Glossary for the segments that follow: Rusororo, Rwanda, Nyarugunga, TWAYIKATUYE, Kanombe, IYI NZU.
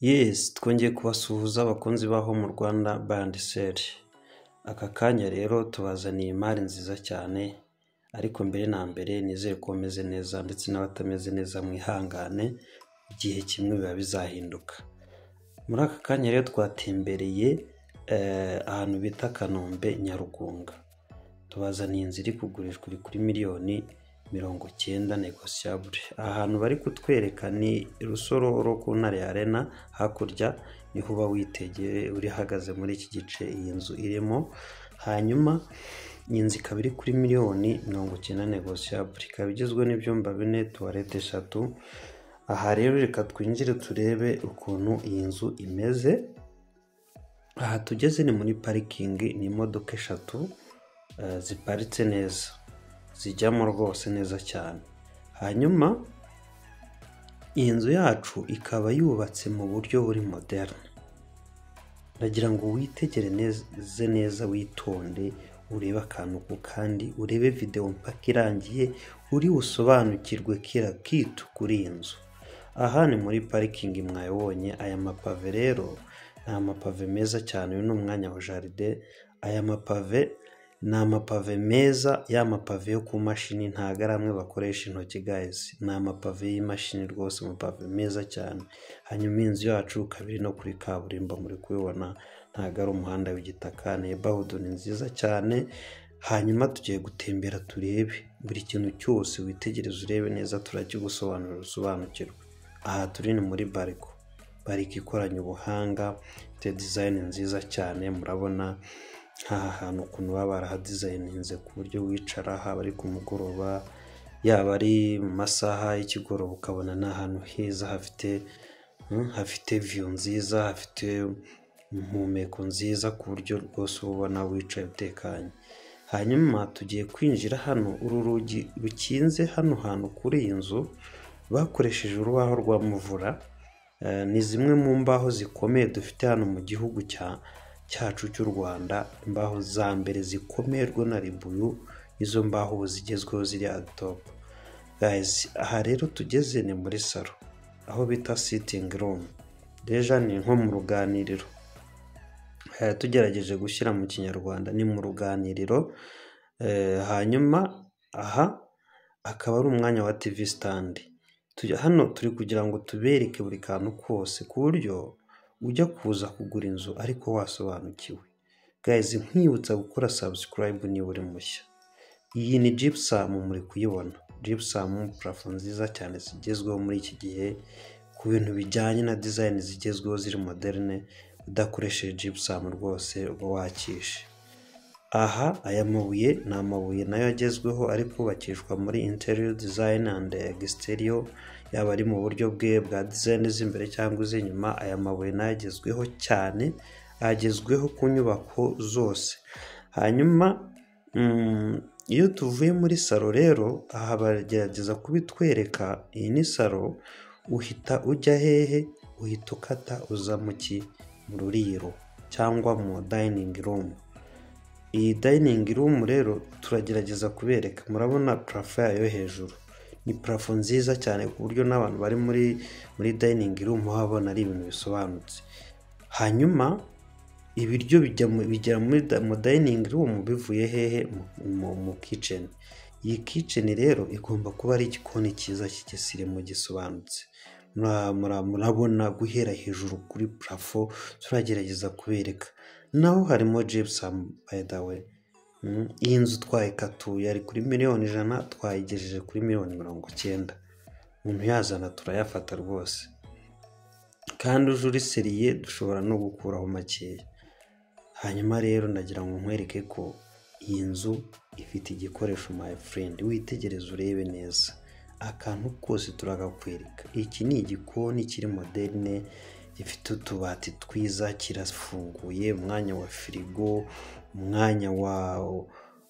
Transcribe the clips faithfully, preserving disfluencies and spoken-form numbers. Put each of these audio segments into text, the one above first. Yes, twongeye kubasuhuza abakunzi baho mu Rwanda bandseri. Aka kanya rero tubazaniye imari nziza cyane, ariko mbere na mbere nizeye ko meze neza ndetse n'abatameze neza mwihangane, igihe kimwe biba bizahinduka. Muri aka kanya rero twatembereye eh ahantu bita Kanombe Nyarugunga. Tubazaniye inzira kugurishwa kuri miliyoni mirongo cyenda negociable. Ahantu bari kutwereka ni Rusororo ku ntare ya Arena, hakurya niho uba witegeye uri hagaze muri iki gice iyi nzu irimo. Hanyuma inzu ikaba iri kuri miliyoni mirongo cyenda negociable, ikaba igizwe n'ibyumba bine, tuwarete eshatu. Aha rero reka twinjire turebe ukuntu iyi nzu imeze. Aha tugeze ni muri parking, ni imodoka eshatu uh, ziparitse neza, zijyamo rwose neza cyane. Hanyuma iyi nzu yacu ikaba yubatse mu buryo buri modern. Nagira ngo witegereze neza, witonde, ureba akantu kandi urebe video mpaka irangiye, uri usobanukirwe kira kitu kuri inzu. Aha ni muri parking mwayibonye. Aya mapave rero ni mapave meza cyane, uyu n'umwanya wa jaride. Aya mapave ni amapave meza, ya mapave yo ku mashini, ntagaramwe bakoresha intoki guys. Ni amapave y'imashini rwose, amapave meza cyane. Hanyuma inzu yacu kabiri no kuri kaburimbo muri kubibona, ntagara umuhanda w'igitaka, neighborhood ni nziza cyane. Hanyuma tugiye gutembera turebe buri kintu cyose, witegereze urebe neza, turakigusobanurira usobanukirwe. Aha turi ni muri bariko, bariko ikoranye ubuhanga, te design nziza cyane. Murabona aha hantu ukuntu babara designinze ku buryo wicara aha bari ku mugoroba, yaba ari mu masaha y'ikigoroba ukabona n'ahantu heza hafite hmm, hafite view nziza, hafite impumeko nziza ku buryo rwose ubona wicaye utekanye. Hanyuma tugiye kwinjira hano, uru rugi rukinze hano hantu kuri iyi nzu bakoresheje urubaho rwa muvura. Uh, ni zimwe mu mbaho zikomeye dufite hano mu gihugu cya cyacu cy'u Rwanda. Imbaho za mbere zikomerwa na ribuyu, izo mbaho zigezweho ziri at top guys. Aha rero tugeze ni muri salo, aho bita sitting room, deja ni nko mu ruganiriro. Eh tugerageje gushyira mu kinyarwanda ni mu ruganiriro. Eh hanyuma aha akaba ari umwanya wa T V stand. Tujya hano turi kugira ngo tubereke buri kantu kose ku buryo ujya kuza kugura inzu ariko wasobanukiwe. Guys, nkwibutsa gukora subscribe ni buri mushya. Iyi ni gypsum muri kuyibona, gypsum plafon nziza cyane zigezweho muri iki gihe ku bintu bijyanye na design zigezweho ziri modern, udakoresheje gypsum rwose uba wakishe. Aha aya mabuye na mabuye nayo agezweho ariko bakishwa muri interior design and exterior, yaba ari mu buryo bwe bwa design z'imbere cyangwa z'inyuma. Aya mabuye nayo agezweho cyane, agezweho ku nyubako zose. Hanyuma mm, iyo tuvuye muri salo rero, aha bagerageza kubitwereka. Iyi ni salo, uhita ujya hehe? Uhita ukata uza mu ki mu ruriro cyangwa mu dining room. Iyi dining room rero turagerageza kubereka. Murabona plafo yayo hejuru, ni plafo nziza cyane ku buryo n'abantu bari muri muri dining room babona ari ibintu bisobanutse. Hanyuma ibiryo bijya bijya muri mu dining room bivuye hehe? Mu kitchen. Iyi kitchen rero igomba kuba ari igikoni cyiza cy'ikisirimu gisobanutse. Murabona guhera hejuru kuri plafo turagerageza kubereka. Naho harimo gypsum by the way. Mm. Iyi nzu twayikatuye ari kuri miliyoni ijana, twayigejeje kuri miliyoni mirongo cyenda. Umuntu yazana turayafata rwose, kandi uje uri seriye dushobora no gukuraho makeya. Hanyuma rero nagira ngo nkwereke ko iyi nzu ifite igikoresho my friend, witegereze urebe neza akantu kose turagakwereka. Iki ni igikoni kiri modern, gifite utubati twiza, kirafunguye, umwanya wa frigo, umwanya wa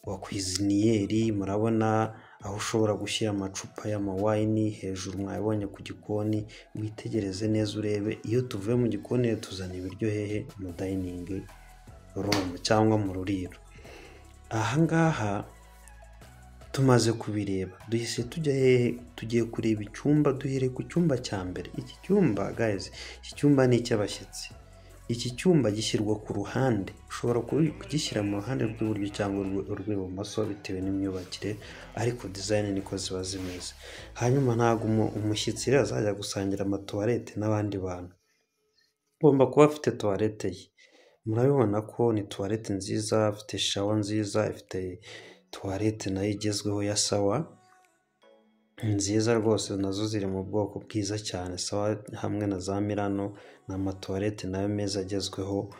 wa kwizinieri. Murabona aho ushobora gushyira amacupa y'amawine hejuru, mwabonye ku gikoni. Witegereze neza urebe. Iyo tuvuye mu gikoni tuzana ibiryo hehe? Mu dining room cyangwa mu ruriro. Aha ngaha tumaze kubireba duhise tujye tugiye kureba icyumba, duhere ku cyumba cya mbere. Iki cyumba guys, iki cyumba ni cy'abashyitsi. Iki cyumba gishyirwa ku ruhande, ushobora kugishyira mu ruhande rw'iburyo cyangwa urw'ibumoso bitewe n'imyubakire, ariko design niko ziba zimeze. Hanyuma ntago umushyitsi rero azajya gusangira amatoilette n'abandi bantu, ugomba kuba afite toilette ye. Murabibona ko ni toilette nziza, afite shower nziza, ifite toilette nayo igezweho ya sawa nziza rwose, nazo ziri mu bwoko bwiza cyane. Sawa hamwe na za Milano na amatoilette nayo meza agezweho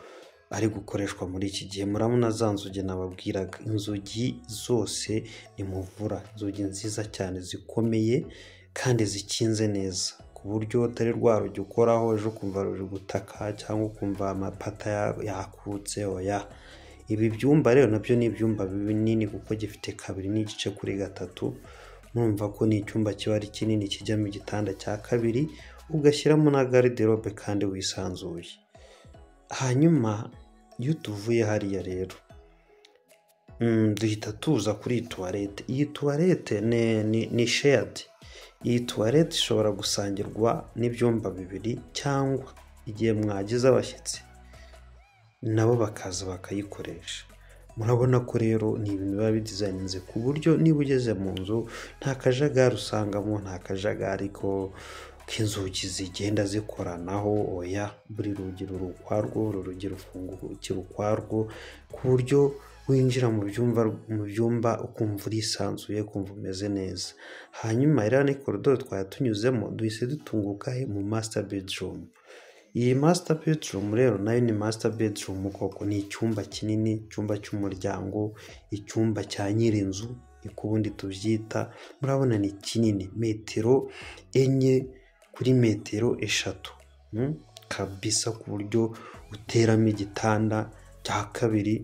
ari gukoreshwa muri iki gihe. Murabona za nzugi nababwiraga, inzugi zose ni muvura, inzugi nziza cyane zikomeye kandi zikinze neza, buryo utari rwaruge ukoraho ejo kumva ruri gutaka cyangwa kumva amapata yakutse. Oya, ibi byumba rero nabyo ni ibyumba binini kuko gifite kabiri n'igice kuri gatatu. Murumva ko ni icyumba kiba ari kinini kijyamo igitanda cya kabiri, ugashyiramo na garderobe kandi wisanzuye. Hanyuma iyo tuvuye hariya rero duhita tuza kuri toilette. Iyi toilette ni ni shared. Iyi toilette ishobora gusangirwa n'ibyumba bibiri, cyangwa igihe mwagize abashyitsi nabo bakaza bakayikoresha. Murabona ko rero ni ibintu biba bidizayininze ku buryo niba ugeze mu nzu nta kajagari usangamo, nta kajagari ko inzugi zigenda zikoranaho. Oya, buri rugi ruri ukwarwo, uru rugi rufungukira ukwarwo, ku buryo winjira mu byumba mu byumba ukumva urisanzuye, kumva umeze neza. Hanyuma rero ni koridoro twari tunyuzemo, duhise dutunguka mu master bedroom. Iyi master bedroom rero nayo ni master bedroom koko, ni icyumba kinini, icyumba cy'umuryango, icyumba cya nyirinzu niko ubundi tubyita. Murabona ni kinini, metero enye kuri metero eshatu hmm? kabisa, ku buryo uteramo igitanda cya kabiri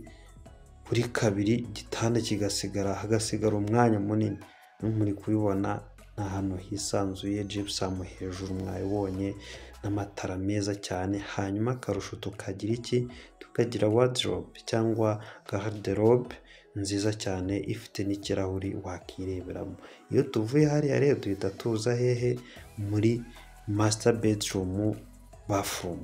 kuri kabiri, gitanda kigasigara hagasigara umwanya munini. Muri kubibona na hano hisanzuye, gypsum hejuru mwayibonye n'amatara meza cyane. Hanyuma karusho tukagira iki, tukagira wardrobe cyangwa garderobe nziza cyane, ifite n'ikirahuri wakireberamo. Iyo tuvuye hariya rero duhita tuza hehe, muri master bedroom bathroom.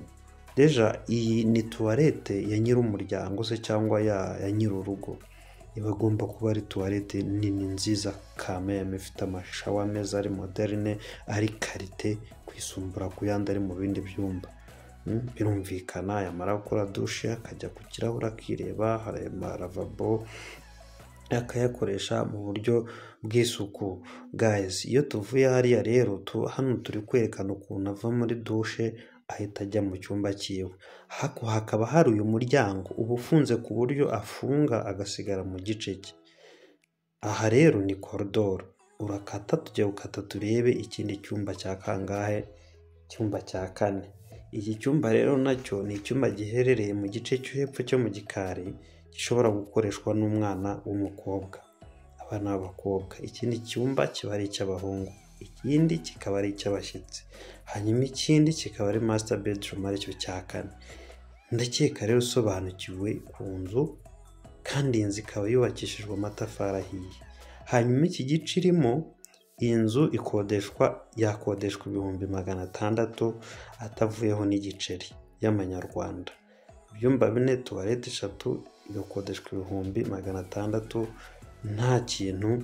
Deja iyi ni toilette ya nyir'umuryango se cyangwa ya, ya nyir'urugo. Ibagomba kuba ari toilette nini nziza kame, ifite amashawa meza ari moderne, ari qualité kwisumbura kuyanda ari mu bindi byumba. Birumvikana yamara gukora douche akajya ku kirahura akireba, harema lavabo akayakoresha mu buryo bw'isuku. Guys, iyo tuvuye hariya rero tu hano turi kwerekana ukuntu ava muri douche ahita ajya mu cyumba cyiwe. Hako hakaba hari uyu muryango ubufunze ku buryo afunga agasigara mu gice cye. Aha rero ni koridoro, urakata tujye gukata turebe ikindi cyumba cya kangahe, cyumba cya kane. Iki cyumba rero nacyo ni icyumba giherereye mu gice cyo hepfo cyo mu gikari, gishobora gukoreshwa n'umwana w'umukobwa, abana b'abakobwa. Ikindi cyumba kiba ari icy'abahungu, ikindi kikaba ari icy'abashyitsi, hanyuma ikindi kikaba ari master bedroom, aricyo cya kane. Ndakeka rero usobanukiwe ku nzu, kandi inzu ikaba yubakishijwe amatafari ahiye. Hanyuma iki gice irimo, iyi nzu ikodeshwa yakodeshwa ibihumbi magana atandatu atavuyeho n'igiceri y'amanyarwanda. Ibyumba bine, toilette eshatu, igakodeshwa ibihumbi magana atandatu nta kintu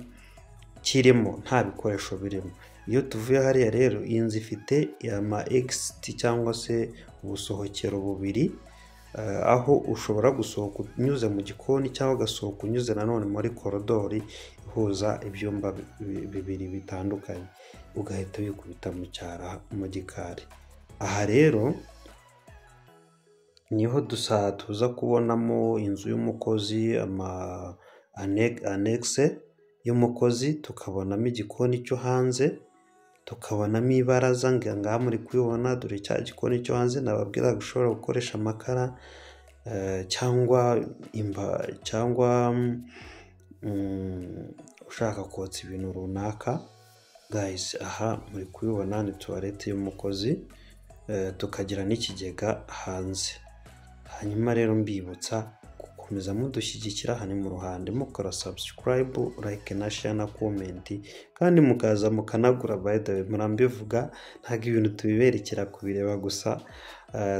kirimo, nta bikoresho birimo. Iyo tuvuye hariya rero inzu ifite ama exit cyangwa se ubusohokero bubiri, uh, aho ushobora gusohoka unyuze mu gikoni cyangwa gasohoka unyuze nanone muri koridori ihuza ibyumba bibiri bitandukanye, ugahita wikubita mu cyara mu gikari. Aha rero niho dusatuza kubonamo inzu y'umukozi, ama anexe y'umukozi, tukabonamo igikoni cyo hanze, tukabonamo ibaraza ngaha muri kubibona. Dore cya gikoni cyo hanze nababwira gushobora gukoresha amakara uh, cyangwa imba cyangwa um, ushaka kotsa ibintu runaka. Guys, aha muri kubibona ni toilette y'umukozi, uh, tukagira n'ikigega hanze. Hanyuma rero mbibutsa komeza mudushyigikira hano mu ruhande mukora subscribe like na share na comment kandi mukaza mukanagura by the way murambivuga ntago ibintu tubiberekera kubireba gusa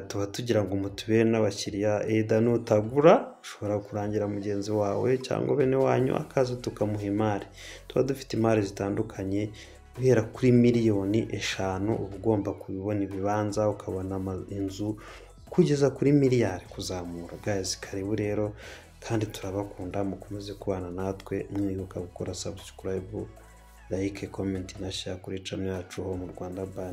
tuba tugira ngo mutubere n'abakiriya eda nutagura ushobora kurangira mugenzi wawe cyangwa bene wanyu akaza tukamuha imari tuba dufite imari zitandukanye guhera kuri miliyoni eshanu uba ugomba kubibona ibibanza ukabona inzu kugeza kuri miliyari kuzamura guys karibu rero kandi turabakunda mukomeze kubana natwe mwibuka gukora subscribe like comment na share kuri channel yacu ho mu Rwanda Band.